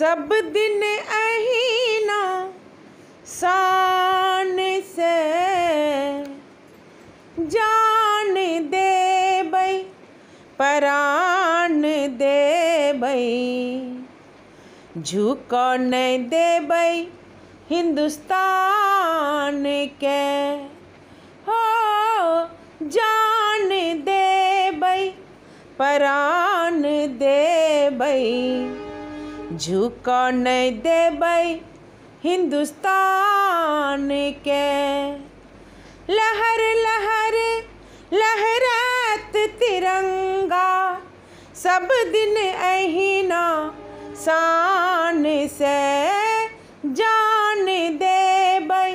सब दिन अहीना शान से जान दे बई परान दे बई झुको न दे बई हिंदुस्तान के हो जान दे बई परान दे बई झुको नहीं देबई हिंदुस्तान के। लहर लहर लहरात तिरंगा सब दिन अहिना शान से जान देबई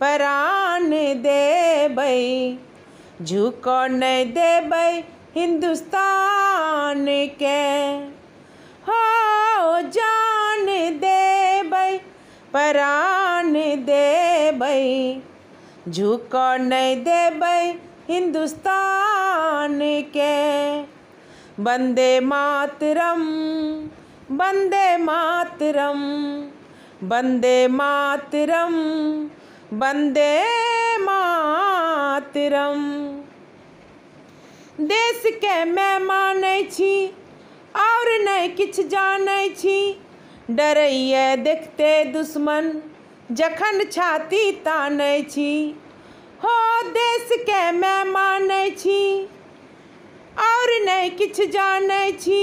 परान देबई झुको नहीं देबई हिंदुस्तान के हो जान दे बई परान दे बई झुको नहीं दे बई हिंदुस्तान के। वंदे मातरम वंदे मातरम वंदे मातरम। देश के मेहमान छी और नहीं किछ जानै छी डरैये देखते दुश्मन जखन छाती तानै छी हो देश के मेहमान छी और नहीं किछ जानै छी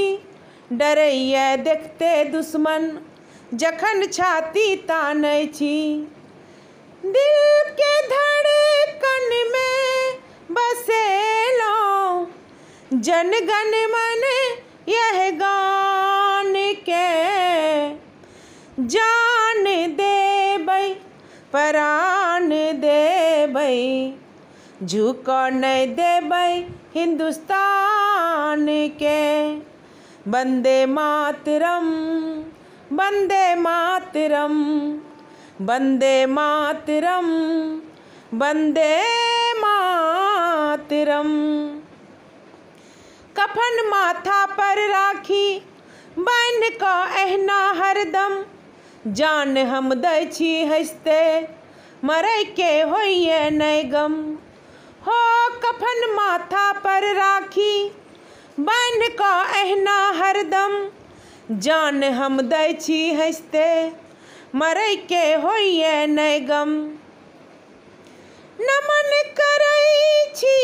डरैये देखते दुश्मन जखन छाती तानै छी। दिल के धड़कन में बसेलो जनगण मन यह गान के जान दे बई परान दे बई झुको नहीं दे बई हिंदुस्तान के। वंदे मातरम वंदे मातरम वंदे मातरम। कफन माथा पर राखी बान्हि कऽ एहना हरदम जान हम दै छी हँसते मरै के होइए नहि गम हो कफन माथा पर राखी बान्हि कऽ एहना हरदम जान हम दै छी हँसते मरै के होइए नहि गम। नमन करै छी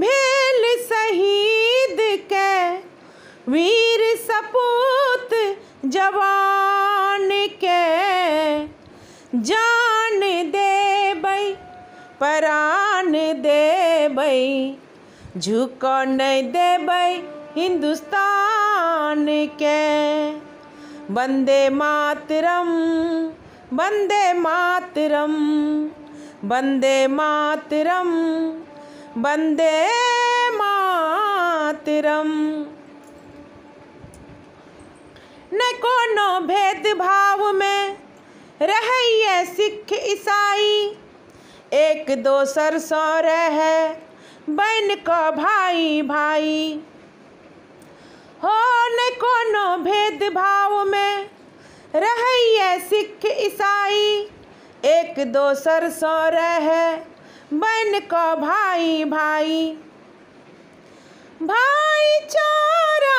भेल शहीद के वीर सपूत जवान के जान दे बई परान दे बई झुको नहीं दे बई हिंदुस्तान के। वंदे मातरम वंदे मातरम वंदे मातरम। न कोनो भेदभाव में रहैये सिख ईसाई एक दोसर सँ रहै बन कऽ भाई भाई हो न कोनो भेदभाव में रहैये सिख ईसाई एक दोसर सँ रहै बन कऽ भाई भाई। भाईचारा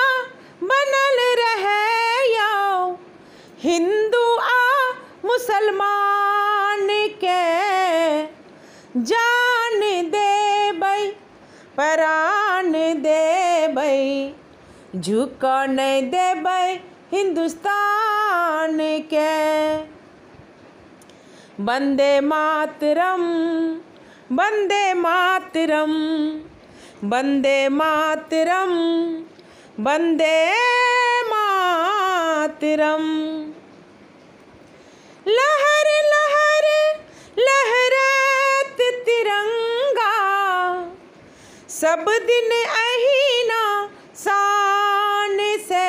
बनल रहे यौ हिंदू आ मुसलमान के जान दे बई परान दे बई झुको नहीं दे बई हिंदुस्तान के। वंदे मातरम वंदे मातरम वंदे मातरम। लहर लहर लहरात तिरंगा सब दिन अहिना शान से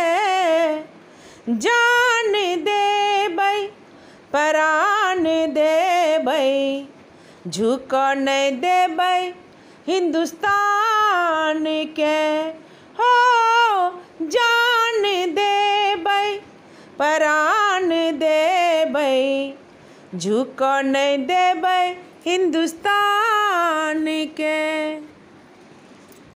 जान दे बई परान दे बई झुको नहीं दे बई हिंदुस्तान के हो जान दे बई परान। झुको नहीं देबै हिंदुस्तान के।